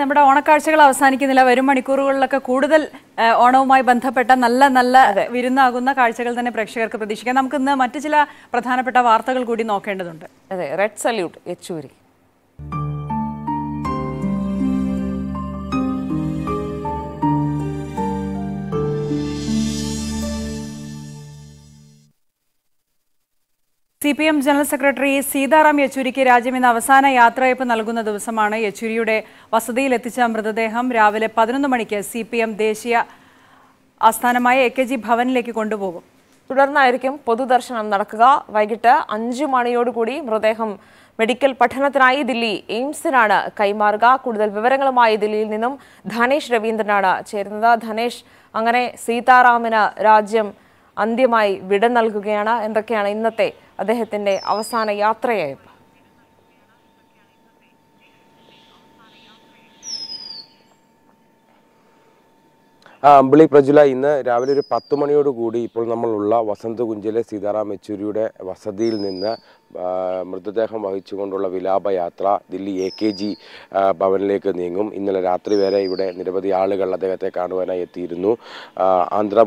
നമ്മുടെ ഓണക്കാഴ്ചകൾ അവസാനിക്കുന്നില്ല. വരും മണിക്കൂറുകളിലൊക്കെ കൂടുതൽ ഓണവുമായി ബന്ധപ്പെട്ട നല്ല നല്ല വിരുന്നാകുന്ന കാഴ്ചകൾ തന്നെ പ്രേക്ഷകർക്ക് പ്രതീക്ഷിക്കാം. നമുക്ക് ഇന്ന് മറ്റു ചില പ്രധാനപ്പെട്ട വാർത്തകൾ കൂടി നോക്കേണ്ടതുണ്ട്. അതെ, red salute Yechury. CPM General Secretary Sitaram യെച്ചൂരിക്ക് രാജ്യം ഇന്ന് അവസാന യാത്രയപ്പ് നൽകുന്ന ദിവസമാണ്. യെച്ചൂരിയുടെ വസതിയിലെത്തിച്ച മൃതദേഹം രാവിലെ 11 മണിക്ക് CPM ദേശീയ ആസ്ഥാനമായ A.K.G ഭവനിലേക്ക് കൊണ്ടുപോകും. തുടർന്നായിരിക്കും പൊതുദർശനം നടക്കുക. വൈകിട്ട് 5 മണിയോടുകൂടി മൃതദേഹം മെഡിക്കൽ പഠനത്തിനായി ദില്ലി എയിംസിനാണ് കൈമാറുക. കൂടുതൽ വിവരങ്ങളുമായി ദില്ലിയിൽ നിന്നും ധനേഷ് രവീന്ദ്രനാണ് ചേരുന്നത്. ധനേഷ്, അങ്ങനെ സീതാറാമിന് രാജ്യം അന്ത്യമായി വിട നൽകുകയാണ്. എന്തൊക്കെയാണ് ഇന്നത്തെ അദ്ദേഹത്തിന്റെ അവസാന യാത്രയായി? അമ്പിളി പ്രജുല, ഇന്ന് രാവിലെ ഒരു 10 മണിയോടുകൂടി ഇപ്പോൾ നമ്മളുള്ള വസന്തകുഞ്ചിലെ സീതാറാം യെച്ചൂരിയുടെ വസതിയിൽ നിന്ന് മൃതദേഹം വഹിച്ചുകൊണ്ടുള്ള വിലാപയാത്ര ദില്ലി A.K.G ഭവനിലേക്ക് നീങ്ങും. ഇന്നലെ രാത്രി വരെ ഇവിടെ നിരവധി ആളുകൾ അദ്ദേഹത്തെ കാണുവാനായി എത്തിയിരുന്നു. ആന്ധ്ര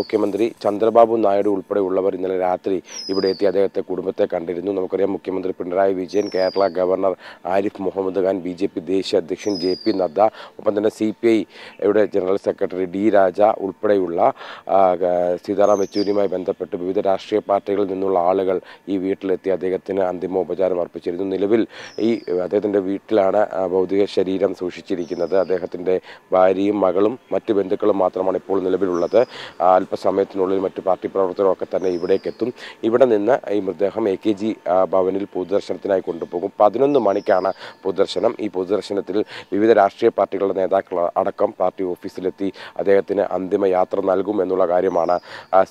മുഖ്യമന്ത്രി ചന്ദ്രബാബു നായിഡു ഉൾപ്പെടെയുള്ളവർ ഇന്നലെ രാത്രി ഇവിടെ എത്തി അദ്ദേഹത്തെ കുടുംബത്തെ കണ്ടിരുന്നു. നമുക്കറിയാം, മുഖ്യമന്ത്രി പിണറായി വിജയൻ, കേരള ഗവർണർ ആരിഫ് മുഹമ്മദ് ഖാൻ, BJP ദേശീയ അധ്യക്ഷൻ JP നദ്ദ, ഒപ്പം തന്നെ CPIയുടെ ജനറൽ സെക്രട്ടറി D രാജ ഉൾപ്പെടെയുള്ള സീതാറാം യെച്ചൂരിയുമായി ബന്ധപ്പെട്ട് വിവിധ രാഷ്ട്രീയ പാർട്ടികളിൽ നിന്നുള്ള ആളുകൾ ഈ വീട്ടിലെത്തി അദ്ദേഹത്തിന് അന്തിമോപചാരം അർപ്പിച്ചിരുന്നു. നിലവിൽ ഈ അദ്ദേഹത്തിൻ്റെ വീട്ടിലാണ് ഭൗതിക ശരീരം സൂക്ഷിച്ചിരിക്കുന്നത്. അദ്ദേഹത്തിൻ്റെ ഭാര്യയും മകളും മറ്റ് ബന്ധുക്കളും മാത്രമാണ് ഇപ്പോൾ നിലവിലുള്ളത്. അല്പസമയത്തിനുള്ളിൽ മറ്റ് പാർട്ടി പ്രവർത്തകരൊക്കെ തന്നെ ഇവിടേക്കെത്തും. ഇവിടെ നിന്ന് ഈ മൃതദേഹം A.K.G ഭവനിൽ പൊതുദർശനത്തിനായി കൊണ്ടുപോകും. 11 മണിക്കാണ് പൊതുദർശനം. ഈ പൊതുദർശനത്തിൽ വിവിധ രാഷ്ട്രീയ പാർട്ടികളുടെ നേതാക്കൾ അടക്കം പാർട്ടി ഓഫീസിലെത്തി അദ്ദേഹത്തിന് അന്തിമ യാത്ര നൽകും എന്നുള്ള കാര്യമാണ്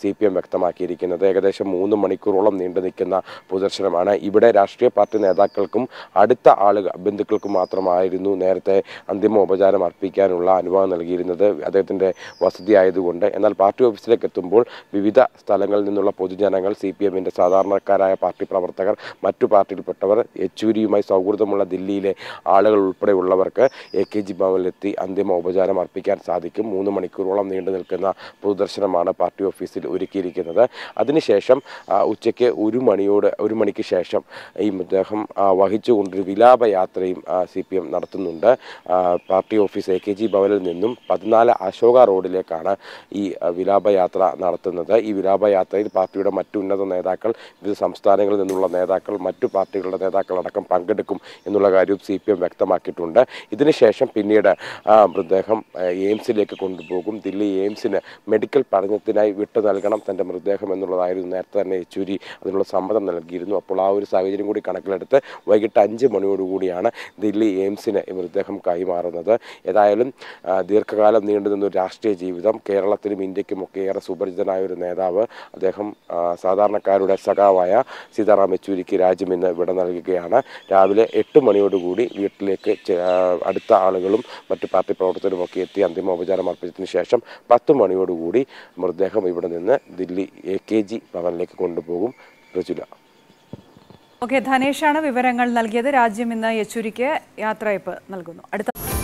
CPM വ്യക്തമാക്കിയിരിക്കുന്നത്. ഏകദേശം 3 മണിക്കൂറോളം നീണ്ടു നിൽക്കുന്ന പൊതുദർശനമാണ്. ഇവിടെ രാഷ്ട്രീയ പാർട്ടി നേതാക്കൾക്കും അടുത്ത ആളുകൾ ബന്ധുക്കൾക്കും മാത്രമായിരുന്നു നേരത്തെ അന്തിമോപചാരം അർപ്പിക്കാനുള്ള അനുവാദം നൽകിയിരുന്നത്, അദ്ദേഹത്തിൻ്റെ വസതി ആയതുകൊണ്ട്. എന്നാൽ പാർട്ടി ഓഫീസിലേക്ക് എത്തുമ്പോൾ വിവിധ സ്ഥലങ്ങളിൽ നിന്നുള്ള പൊതുജനങ്ങൾ, CPMൻ്റെ സാധാരണക്കാരായ പാർട്ടി പ്രവർത്തകർ, മറ്റു പാർട്ടിയിൽപ്പെട്ടവർ, യെച്ചൂരിയുമായി സൗഹൃദമുള്ള ദില്ലിയിലെ ആളുകൾ ഉൾപ്പെടെയുള്ളവർക്ക് A.K.G ഭവനിലെത്തി അന്തിമോപചാരം അർപ്പിക്കാൻ സാധിക്കും. 3 മണിക്കൂറോളം നീണ്ടു നിൽക്കുന്ന പൊതുദർശനമാണ് പാർട്ടി ഓഫീസിൽ ഒരുക്കിയിരിക്കുന്നത്. അതിനുശേഷം ഉച്ചയ്ക്ക് 1 മണിക്ക് ശേഷം ഈ മൃതദേഹം വഹിച്ചുകൊണ്ടൊരു വിലാപയാത്രയും CPM നടത്തുന്നുണ്ട്. പാർട്ടി ഓഫീസ് A.K.G ഭവനിൽ നിന്നും 14 അശോക റോഡിലേക്കാണ് ഈ വിലാപയാത്ര നടത്തുന്നത്. ഈ വിലാപയാത്രയിൽ പാർട്ടിയുടെ മറ്റു ഉന്നത നേതാക്കൾ, വിവിധ സംസ്ഥാനങ്ങളിൽ നിന്നുള്ള നേതാക്കൾ, മറ്റു പാർട്ടികളുടെ നേതാക്കൾ അടക്കം പങ്കെടുക്കും എന്നുള്ള കാര്യവും CPM വ്യക്തമാക്കിയിട്ടുണ്ട്. ഇതിനുശേഷം പിന്നീട് മൃതദേഹം എയിംസിലേക്ക് കൊണ്ടുപോകും. ദില്ലി എയിംസിന് മെഡിക്കൽ പഠനത്തിനായി വിട്ടു നൽകണം തൻ്റെ മൃതദേഹം എന്നുള്ളതാണ് നേരത്തെ തന്നെ യെച്ചൂരി അതിനുള്ള സമ്മതം നൽകിയിരുന്നു. അപ്പോൾ ആ ഒരു സാഹചര്യം കൂടി കണക്കിലെടുത്ത് വൈകിട്ട് 5 മണിയോടുകൂടിയാണ് ദില്ലി എയിംസിന് മൃതദേഹം കൈമാറുന്നത്. ഏതായാലും ദീർഘകാലം നീണ്ടുനിന്ന ഒരു രാഷ്ട്രീയ ജീവിതം, കേരളത്തിലും ഇന്ത്യക്കുമൊക്കെ ഏറെ സുപരിചിതനായ ഒരു നേതാവ്, അദ്ദേഹം സാധാരണക്കാരുടെ സഖാവായ സീതാറാം യെച്ചൂരിക്ക് രാജ്യം ഇന്ന് വിട നൽകുകയാണ്. രാവിലെ 8 മണിയോടുകൂടി വീട്ടിലേക്ക് അടുത്ത ആളുകളും മറ്റു പാർട്ടി പ്രവർത്തകരുമൊക്കെ എത്തി അന്തിമോപചാരം അർപ്പിച്ചതിന് ശേഷം 10 മണിയോടുകൂടി മൃതദേഹം ഇവിടെ നിന്ന് ദില്ലി A.K.G ഭവനിലേക്ക് കൊണ്ടുപോകും. ധനേഷാണ് വിവരങ്ങൾ നൽകിയത്. രാജ്യം ഇന്ന് യെച്ചൂരിക്ക് യാത്രയപ്പ് നൽകുന്നു.